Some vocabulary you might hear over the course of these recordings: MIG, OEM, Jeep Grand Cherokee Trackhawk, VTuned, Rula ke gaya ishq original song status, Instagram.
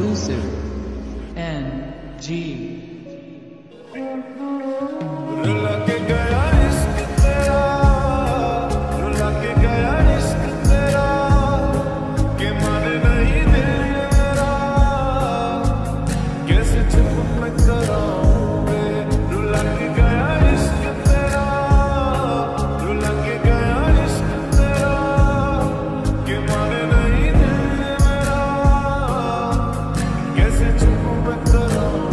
exclusive NG rula ke gaya ishq tera rula ke gaya ishq tera ke maane nahi dil ye mera kaise chup main karaun main rula ke gaya ishq tera rula ke gaya ishq tera ke maane nahi dil ye mera kaise chup main karaun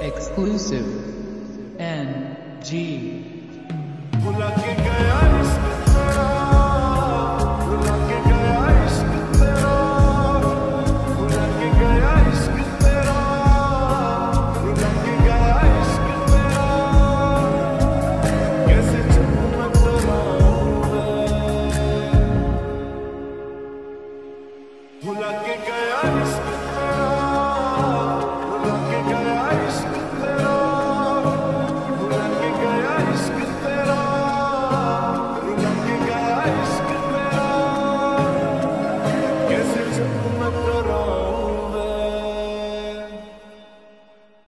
exclusive NG